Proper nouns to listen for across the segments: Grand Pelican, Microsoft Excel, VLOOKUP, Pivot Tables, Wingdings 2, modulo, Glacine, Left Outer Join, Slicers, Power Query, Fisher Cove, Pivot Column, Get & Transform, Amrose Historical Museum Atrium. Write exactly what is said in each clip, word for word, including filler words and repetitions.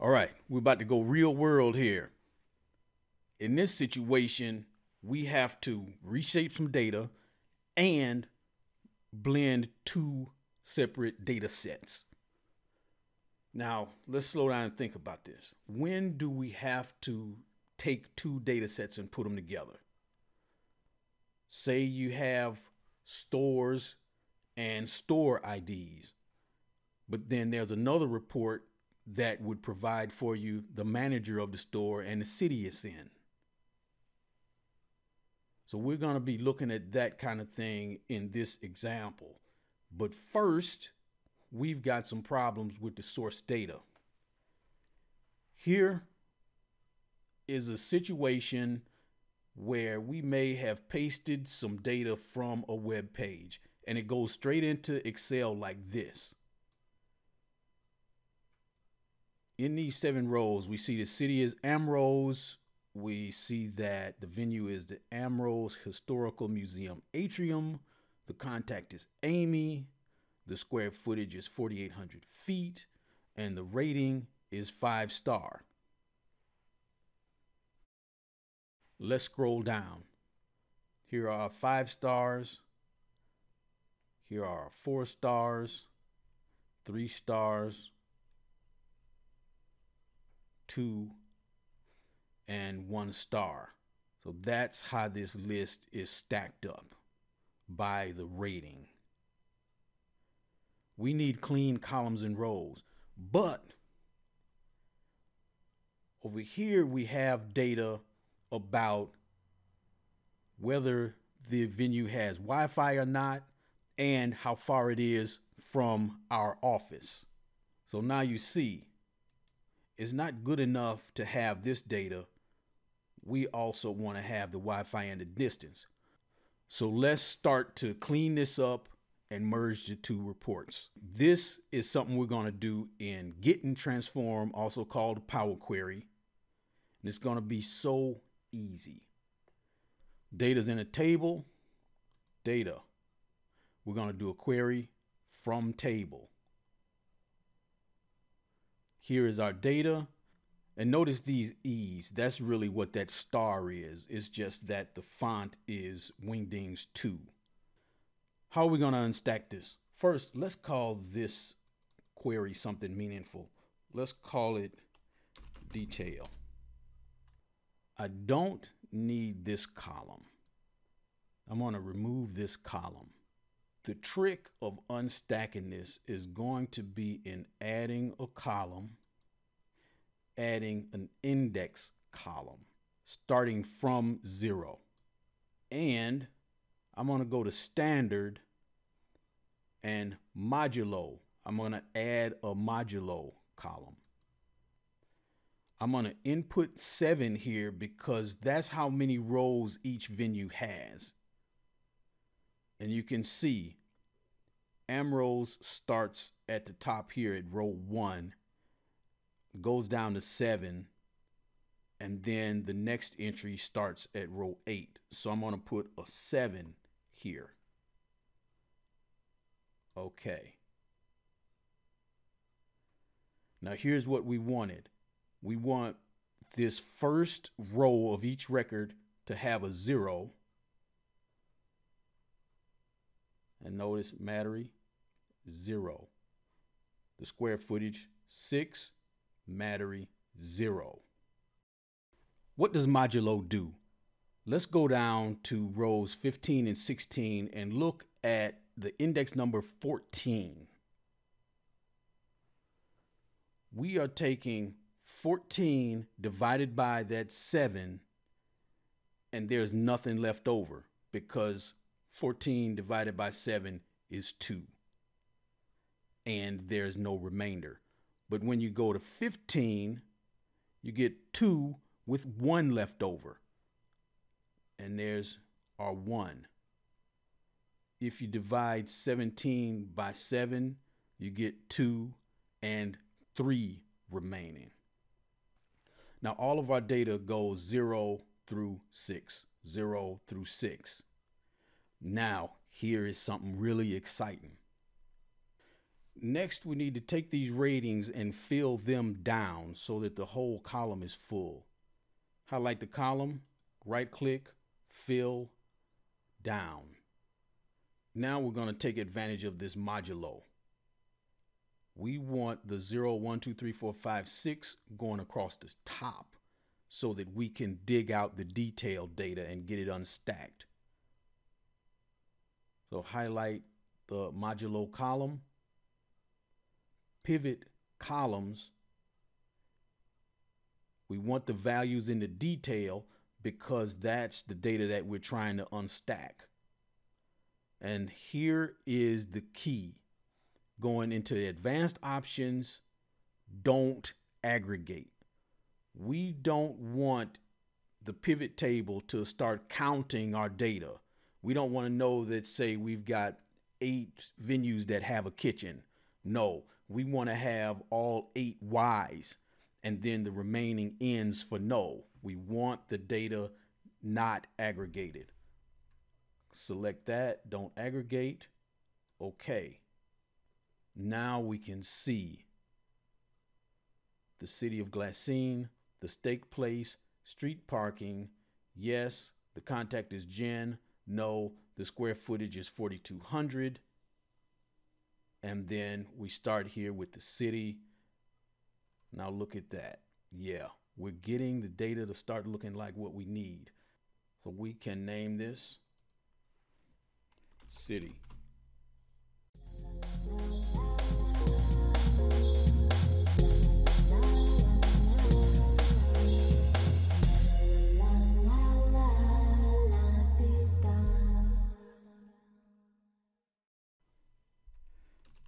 All right, we're about to go real world here. In this situation, we have to reshape some data and blend two separate data sets. Now, let's slow down and think about this. When do we have to take two data sets and put them together? Say you have stores and store I Ds, but then there's another report that would provide for you the manager of the store and the city it's in. So we're going to be looking at that kind of thing in this example. But first, we've got some problems with the source data. Here is a situation where we may have pasted some data from a web page and it goes straight into Excel like this. In these seven rows, we see the city is Amrose. We see that the venue is the Amrose Historical Museum Atrium. The contact is Amy. The square footage is forty-eight hundred feet. And the rating is five star. Let's scroll down. Here are five stars. Here are four stars, three stars, two, and one star. So that's how this list is stacked up by the rating. We need clean columns and rows, but over here we have data about whether the venue has Wi-Fi or not and how far it is from our office. So now you see, it's not good enough to have this data. We also want to have the Wi-Fi and the distance. So let's start to clean this up and merge the two reports. This is something we're going to do in Get and Transform, also called Power Query. And it's going to be so easy. Data's in a table, data. We're going to do a query from table. Here is our data, and notice these E's. That's really what that star is. It's just that the font is Wingdings two. How are we going to unstack this? First, let's call this query something meaningful. Let's call it detail. I don't need this column. I'm going to remove this column. The trick of unstacking this is going to be in adding a column, adding an index column, starting from zero. And I'm going to go to standard and modulo. I'm going to add a modulo column. I'm going to input seven here because that's how many rows each venue has. And you can see Amrose starts at the top here at row one, goes down to seven, and then the next entry starts at row eight. So I'm going to put a seven here. Okay. Now here's what we wanted. We want this first row of each record to have a zero. And notice Mattery, zero. The square footage, six, Mattery, zero. What does modulo do? Let's go down to rows fifteen and sixteen and look at the index number fourteen. We are taking fourteen divided by that seven, and there's nothing left over because fourteen divided by seven is two, and there's no remainder. But when you go to fifteen, you get two with one left over, and there's our one. If you divide seventeen by seven, you get two and three remaining. Now all of our data goes zero through six, zero through six. Now, here is something really exciting. Next, we need to take these ratings and fill them down so that the whole column is full. Highlight the column, right click, fill down. Now we're going to take advantage of this modulo. We want the zero, one, two, three, four, five, six going across the top so that we can dig out the detailed data and get it unstacked. So highlight the modulo column, pivot columns. We want the values in the detail because that's the data that we're trying to unstack. And here is the key. Going into the advanced options, don't aggregate. We don't want the pivot table to start counting our data. We don't want to know that, say, we've got eight venues that have a kitchen. No, we want to have all eight Y's and then the remaining N's for no. We want the data not aggregated. Select that, don't aggregate. Okay. Now we can see the city of Glacine, the stake place, street parking. Yes, the contact is Jen. No, the square footage is forty-two hundred. And then we start here with the city. Now look at that. Yeah, we're getting the data to start looking like what we need. So we can name this city.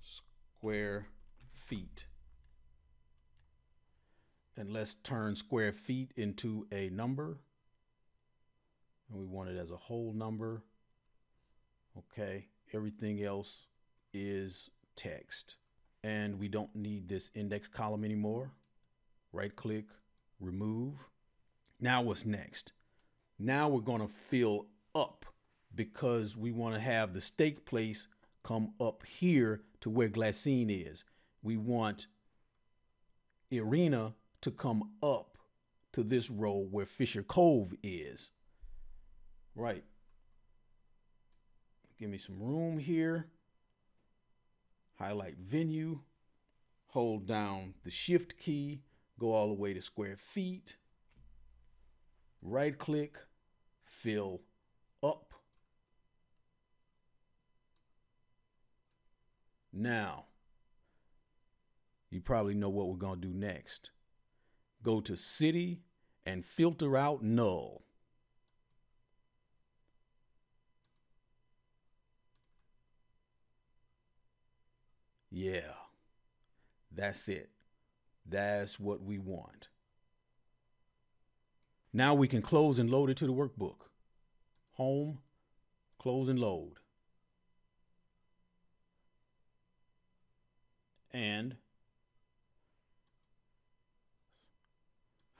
Square feet. And let's turn square feet into a number. And we want it as a whole number. Okay, everything else is text. And we don't need this index column anymore. Right click, remove. Now what's next? Now we're going to fill up because we want to have the stake place come up here to where Glacine is. We want Irina to come up to this row where Fisher Cove is. Right. Give me some room here. Highlight venue. Hold down the shift key. Go all the way to square feet. Right click. Fill up. Now, you probably know what we're going to do next. Go to city and filter out null. Yeah, that's it. That's what we want. Now we can close and load it to the workbook. Home, close and load. And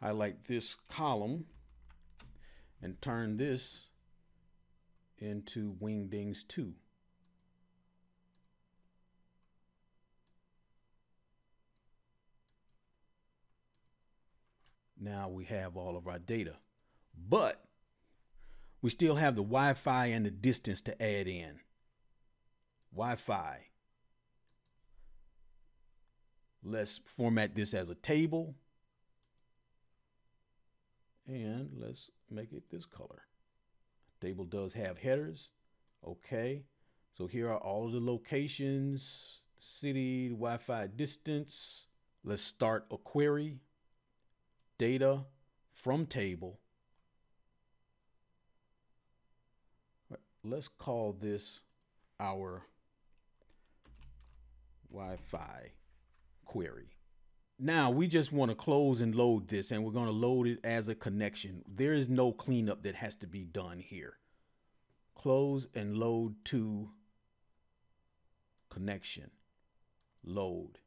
highlight this column and turn this into Wingdings two. Now we have all of our data, but we still have the Wi-Fi and the distance to add in. Wi-Fi. Let's format this as a table. And let's make it this color. Table does have headers. Okay. So here are all of the locations, city, Wi-Fi distance. Let's start a query. Data from table. Let's call this our Wi-Fi query. Now we just want to close and load this, and we're going to load it as a connection. There is no cleanup that has to be done here. Close and load to connection. Load.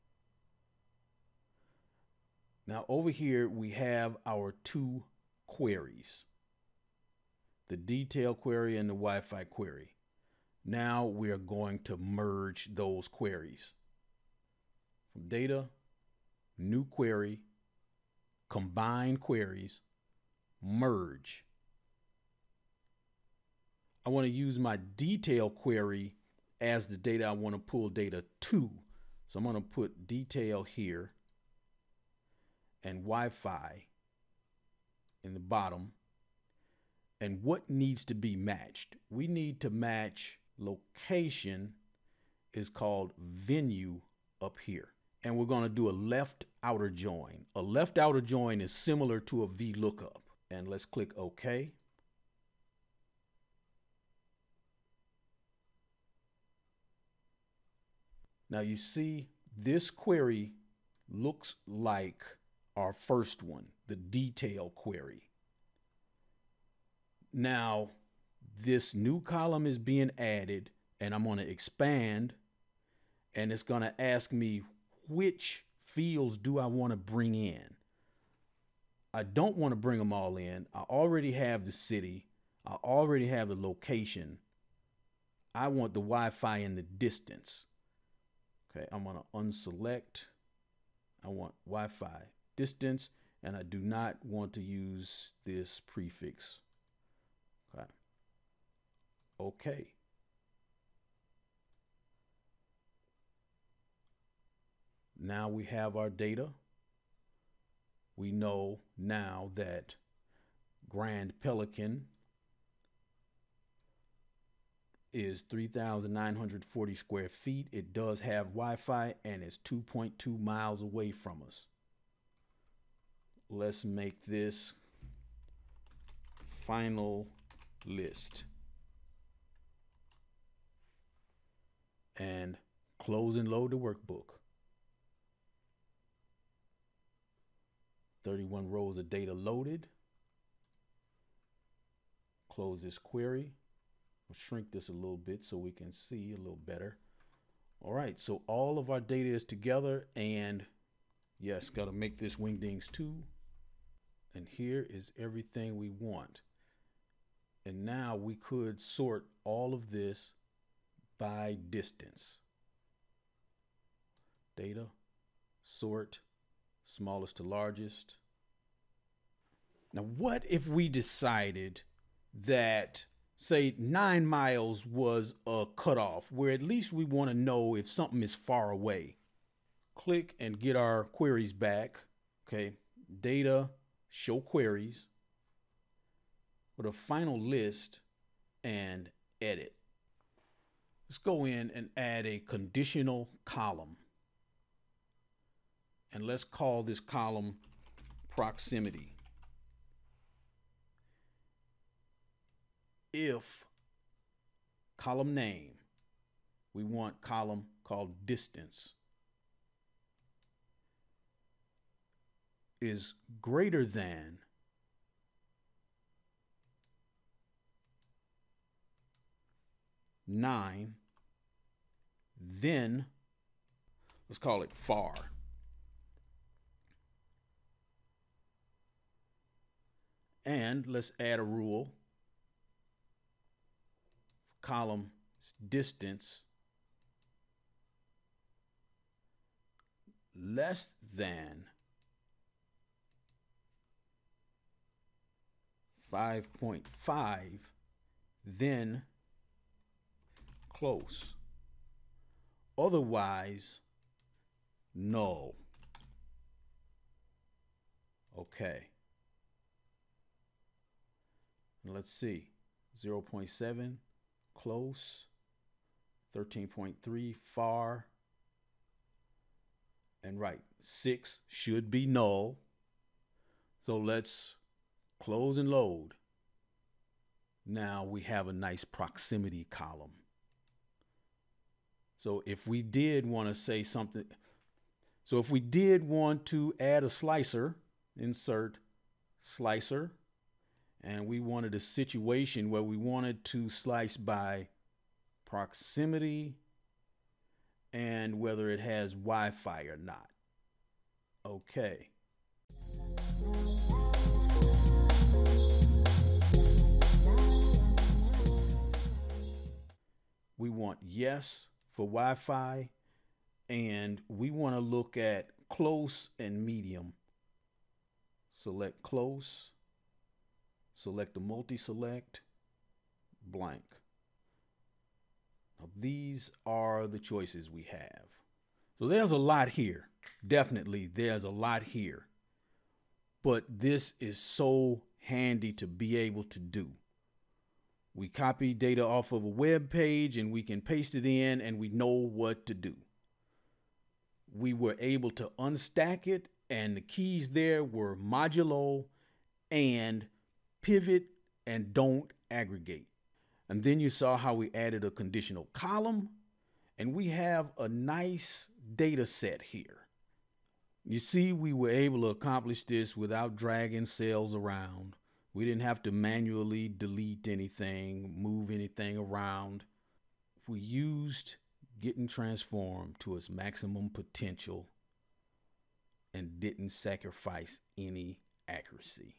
Now over here we have our two queries. The detail query and the Wi-Fi query. Now we are going to merge those queries. from data, new query, combine queries, merge. I want to use my detail query as the data I want to pull data to. So I'm going to put detail here and Wi-Fi in the bottom. And what needs to be matched? We need to match location is called venue up here. And we're going to do a left outer join. A left outer join is similar to a VLOOKUP. And let's click OK. Now you see this query looks like our first one, the detail query. Now this new column is being added and I'm going to expand, and it's going to ask me which fields do I want to bring in. I don't want to bring them all in. I already have the city. I already have the location. I want the Wi-Fi and the distance. Okay, I'm going to unselect. I want Wi-Fi distance, and I do not want to use this prefix. Okay. Okay. Now we have our data. We know now that Grand Pelican is three thousand nine hundred forty square feet. It does have Wi-Fi and it's two point two miles away from us. Let's make this final list and close and load the workbook. thirty-one rows of data loaded. Close this query. We'll shrink this a little bit so we can see a little better. All right, so all of our data is together, and yes, got to make this Wingdings two. And here is everything we want. And now we could sort all of this by distance. Data, sort, smallest to largest. Now, what if we decided that, say, nine miles was a cutoff, where at least we want to know if something is far away? Click and get our queries back. Okay, data, show queries, with a final list, and edit. Let's go in and add a conditional column. And let's call this column proximity. If column name, we want column called distance is greater than nine, then let's call it far. And let's add a rule. Column distance less than five point five, then close. Otherwise, null. Okay. Let's see, zero point seven, close, thirteen point three, far, and right, six should be null. So let's close and load. Now we have a nice proximity column. So if we did want to say something, so if we did want to add a slicer, insert slicer, and we wanted a situation where we wanted to slice by proximity and whether it has Wi-Fi or not. Okay. We want yes for Wi-Fi and we want to look at close and medium. Select close, select the multi-select, blank. Now these are the choices we have. So there's a lot here. Definitely there's a lot here, but this is so handy to be able to do. We copy data off of a web page and we can paste it in and we know what to do. We were able to unstack it, and the keys there were modulo and pivot and don't aggregate. And then you saw how we added a conditional column, and we have a nice data set here. You see, we were able to accomplish this without dragging cells around. We didn't have to manually delete anything, move anything around. We used getting transformed to its maximum potential and didn't sacrifice any accuracy.